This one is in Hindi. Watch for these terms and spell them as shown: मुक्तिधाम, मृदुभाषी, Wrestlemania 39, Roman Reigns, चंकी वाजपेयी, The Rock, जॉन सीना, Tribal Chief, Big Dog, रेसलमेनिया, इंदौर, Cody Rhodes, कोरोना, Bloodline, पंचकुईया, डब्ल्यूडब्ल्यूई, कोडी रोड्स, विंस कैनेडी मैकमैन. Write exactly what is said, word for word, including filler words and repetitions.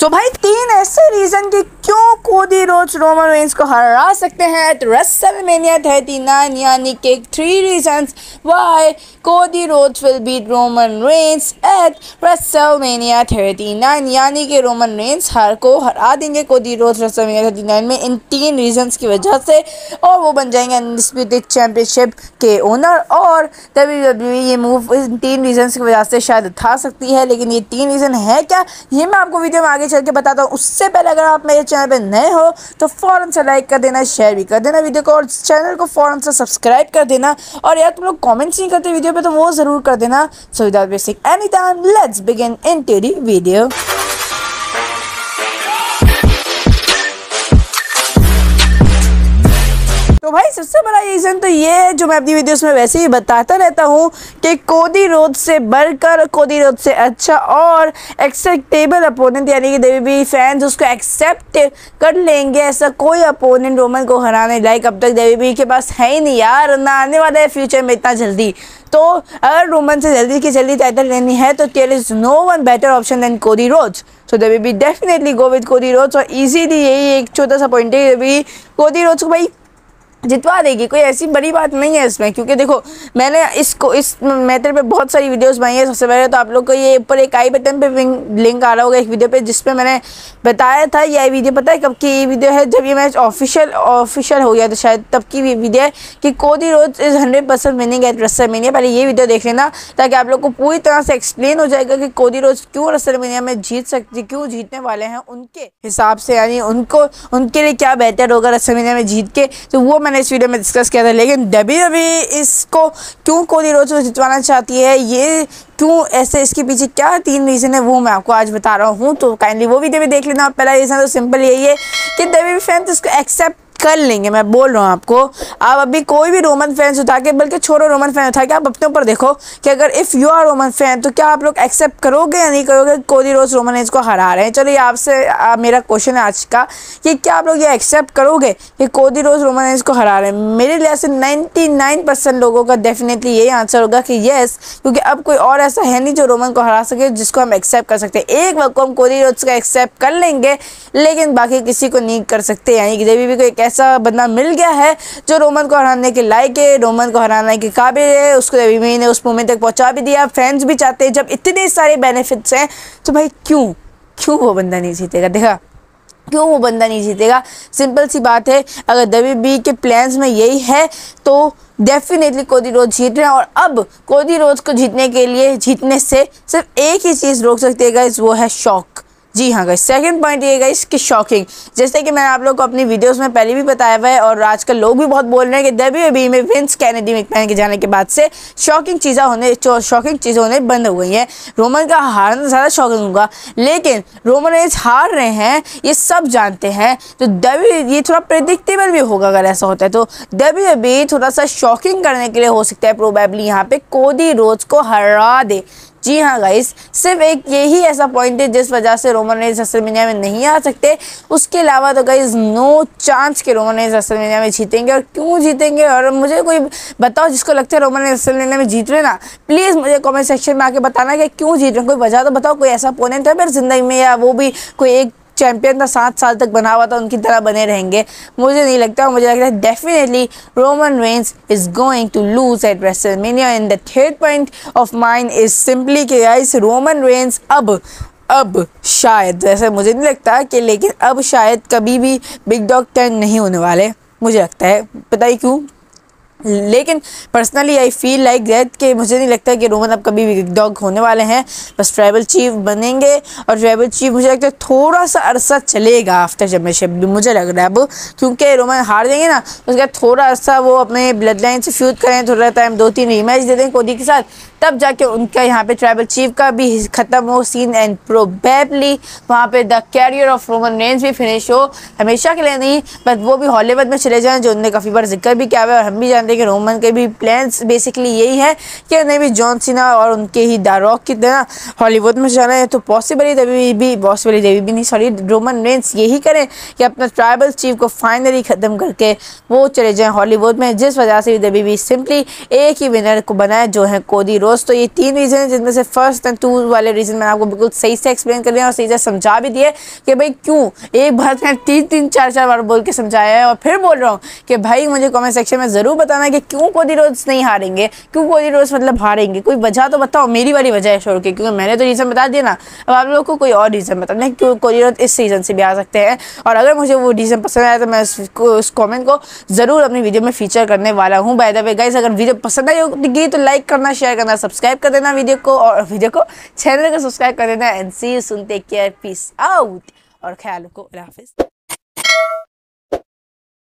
सो so भाई तीन ऐसे रीजन के क्यों कोडी रोड्स रोमन रेंस को हरा सकते हैं एट रेसलमेनिया थर्टी नाइन, यानी कि three reasons why कोडी रोड्स will beat Roman Reigns at रेसलमेनिया thirty nine, यानी कि रोमन रेंस हार को हरा देंगे कोडी रोड्स रेसलमेनिया thirty nine में इन तीन रीजंस की वजह से, और वो बन जाएंगे अनडिस्प्यूटेड चैम्पियनशिप के ओनर। और डब्ल्यूडब्ल्यूई ये मूव इन तीन रीजंस की वजह से शायद उठा सकती है, लेकिन ये तीन रीज़न है क्या, ये मैं आपको वीडियो में आगे चल के बताता हूँ। उससे पहले अगर आप मेरे चैनल पर नए हो तो फ़ौरन से लाइक कर देना, शेयर भी कर देना वीडियो को, और चैनल को फ़ौरन से सब्सक्राइब कर देना। और यार तुम लोग कमेंट्स नहीं करते वीडियो पे तो वो ज़रूर कर देना। So without wasting any time let's begin into the video. तो भाई सबसे बड़ा रीज़न तो ये है जो मैं अपनी वीडियोस में वैसे ही बताता रहता हूँ कि कोडी रोड्स से बढ़कर, कोडी रोड्स से अच्छा और एक्सेप्टेबल अपोनेंट, यानी कि डब्ल्यूडब्ल्यूई फैंस उसको एक्सेप्ट कर लेंगे, ऐसा कोई अपोनेंट रोमन को हराने लायक अब तक डब्ल्यूडब्ल्यूई के पास है ही नहीं यार, ना आने वाला है फ्यूचर में इतना जल्दी। तो अगर रोमन से जल्दी की जल्दी टाइटल लेनी है तो there is no one better option than कोडी रोड्स। So डब्ल्यूडब्ल्यूई definitely go with कोडी रोड्स, और ईजीली यही एक छोटा सा पॉइंट है डब्ल्यूडब्ल्यूई कोडी रोड्स को भाई जितवा देगी, कोई ऐसी बड़ी बात नहीं है इसमें। क्योंकि देखो मैंने इसको इस मैटर पे बहुत सारी वीडियोस बनाई है। सबसे पहले तो आप लोग को ये ऊपर एक आई बटन पे लिंक आ रहा होगा एक वीडियो पे जिसपे मैंने बताया था, ये वीडियो पता है कब की ये वीडियो है, जब ये मैच ऑफिशियल ऑफिशियल हो गया था शायद तब की वीडियो है कि कोडी रोड्स is hundred percent winning at रेसलमेनिया। पहले ये वीडियो देख लेना ताकि आप लोग को पूरी तरह से एक्सप्लेन हो जाएगा कि कोडी रोड्स क्यों रेसलमेनिया में जीत सकती, क्यों जीतने वाले हैं उनके हिसाब से, यानी उनको उनके लिए क्या बेहतर होगा रेसलमेनिया में जीत के, तो वो मैंने इस वीडियो में डिस्कस किया था। लेकिन डब्ल्यूडब्ल्यूई इसको क्यों कोडी रोड्स को जितवाना चाहती है, ये क्यों ऐसे, इसके पीछे क्या तीन रीज़न है, वो मैं आपको आज बता रहा हूँ। तो काइंडली वो वीडियो भी देख लेना। पहला रीज़न तो सिंपल यही है कि डब्ल्यूडब्ल्यूई फैंस इसको एक्सेप्ट कर लेंगे, मैं बोल रहा हूँ आपको। आप अभी कोई भी रोमन फैंस उठा के, बल्कि छोड़ो रोमन फैन उठा के, आप अपने ऊपर देखो कि अगर if you are Roman fan तो क्या आप लोग एक्सेप्ट करोगे या नहीं करोगे कोडी रोड्स रोमन रेंज को हरा रहे हैं। चलो ये आपसे आप, मेरा क्वेश्चन है आज का कि क्या आप लोग ये एक्सेप्ट करोगे कि कोडी रोड्स रोमन रेंज को हरा रहे हैं। मेरे लिहाज से नाइन्टी नाइन परसेंट लोगों का डेफिनेटली यही आंसर होगा कि येस, क्योंकि अब कोई और ऐसा है नहीं जो रोमन को हरा सके जिसको हम एक्सेप्ट कर सकते हैं। एक वक्त को हम कोडी रोड्स का एक्सेप्ट कर लेंगे लेकिन बाकी किसी को नहीं कर सकते, यानी कि देवी भी कोई ऐसा बंदा मिल गया है जो रोमन को हराने के लायक है, रोमन को हराने के काबिल है, उसको डब्ल्यूडब्ल्यूई ने उस मोमेंट तक पहुंचा भी दिया, फैंस भी चाहते हैं। जब इतने सारे बेनिफिट्स हैं तो भाई क्यों क्यों वो बंदा नहीं जीतेगा, देखा क्यों वो बंदा नहीं जीतेगा। सिंपल सी बात है, अगर डब्ल्यूडब्ल्यूई के प्लान्स में यही है तो डेफिनेटली कोडी रोड्स जीत रहे हैं। और अब कोडी रोड्स को जीतने के लिए, जीतने से सिर्फ एक ही चीज़ रोक सकती है गाइस, वो है शॉक। जी हाँ गाइस, सेकंड पॉइंट ये गाइस कि शॉकिंग, जैसे कि मैंने आप लोगों को अपनी वीडियोस में पहले भी बताया हुआ है और आजकल लोग भी बहुत बोल रहे हैं कि डब्ल्यूडब्ल्यूई में विंस कैनेडी मैकमैन के जाने के बाद से शॉकिंग चीज़ें होने शॉकिंग चीज़ें होने बंद हो गई हैं। रोमन का हारना ज़्यादा शॉकिंग होगा, लेकिन रोमन रेंस हार रहे हैं ये सब जानते हैं, तो डब्ल्यूडब्ल्यूई ये थोड़ा प्रेडिक्टेबल भी होगा अगर ऐसा होता है, तो डब्ल्यूडब्ल्यूई थोड़ा सा शॉकिंग करने के लिए हो सकता है प्रोबेबली यहाँ पे कोडी रोड्स को हरा दे। जी हाँ गाइस, सिर्फ एक यही ऐसा पॉइंट है जिस वजह से रोमन रेंस रेसलमेनिया में नहीं आ सकते, उसके अलावा तो गाइस नो चांस के रोमन रेंस रेसलमेनिया में जीतेंगे। और क्यों जीतेंगे, और मुझे कोई बताओ जिसको लगता है रोमन रेंस रेसलमेनिया में जीत रहे ना, प्लीज़ मुझे कमेंट सेक्शन में आके बताना कि क्यों जीत रहे हैं, कोई वजह तो बताओ, कोई ऐसा अपोनेंट है मेरी ज़िंदगी में, या वो भी कोई एक चैंपियन था सात साल तक बना हुआ था उनकी तरह बने रहेंगे, मुझे नहीं लगता। मुझे लगता है definitely Roman Reigns is going to lose at रेसलमेनिया। And the third point of mind is simply कि गाइस रोमन रेंस अब अब शायद, वैसे मुझे नहीं लगता कि, लेकिन अब शायद कभी भी बिग डॉग टर्न नहीं होने वाले, मुझे लगता है, पता ही क्यों, लेकिन personally I feel like that कि मुझे नहीं लगता कि रोमन अब कभी बिग डॉग होने वाले हैं। बस ट्राइबल चीफ बनेंगे, और ट्राइबल चीफ मुझे लगता है थोड़ा सा अरसा चलेगा आफ्टर चैम्पियनशिप, मुझे लग रहा है अब, क्योंकि रोमन हार जाएंगे ना उसके बाद थोड़ा अरसा वो अपने ब्लड लाइन से फ्यूज करें, थोड़ा टाइम दो तीन रीमैच दे दें कोडी के साथ, तब जाके उनका यहाँ पे ट्राइबल चीफ का भी ख़त्म हो सीन, एंड प्रोबेबली वहाँ पे the career of Roman Reigns भी फिनिश हो, हमेशा के लिए नहीं बट वो भी हॉलीवुड में चले जाएँ, जो उनने काफ़ी बार जिक्र भी किया हुआ है और हम भी जान जानते हैं कि रोमन के भी प्लान्स बेसिकली यही है कि उन्हें भी जॉन सीना और उनके ही द रॉक की तरह हॉलीवुड में जाना है। तो पॉसिबली तभी भी पॉसिबली तभी भी नहीं सॉरी रोमन रेंस यही करें कि अपना ट्राइबल चीफ को फाइनली ख़त्म करके वो चले जाएँ हॉलीवुड में, जिस वजह से भी डब्ल्यूडब्ल्यूई सिंपली एक ही विनर को बनाए जो है कोडी रोड्स। तो ये तीन रीज़न है जिनमें से फर्स्ट एंड टू वाले रीज़न मैंने आपको बिल्कुल सही से एक्सप्लेन कर दिया और सही से समझा भी दिए कि भाई क्यों एक बात मैंने तीन तीन चार चार बार बोल के समझाया है। और फिर बोल रहा हूँ कि भाई मुझे कमेंट सेक्शन में ज़रूर बताना कि क्यों कोडी रोड्स नहीं हारेंगे, क्यों कोडी रोड्स मतलब हारेंगे, कोई वजह तो बताओ। मेरी वाली वजह है शोर की, क्योंकि मैंने तो रीज़न बता दिया ना, अब आप लोग को कोई और रीज़न बताना है क्यों कोडी रोड्स इस रीज़न से भी आ सकते हैं। और अगर मुझे वो रीज़न पसंद आया तो मैं उस कॉमेंट को ज़रूर अपनी वीडियो में फीचर करने वाला हूँ। बाय द वे गाइस, अगर वीडियो पसंद आई होगी तो लाइक करना, शेयर करना, सब्सक्राइब कर देना वीडियो को और वीडियो को चैनल को सब्सक्राइब कर देना। And see you soon, take care, peace out और ख्याल रखो। अल्लाह हाफिज़।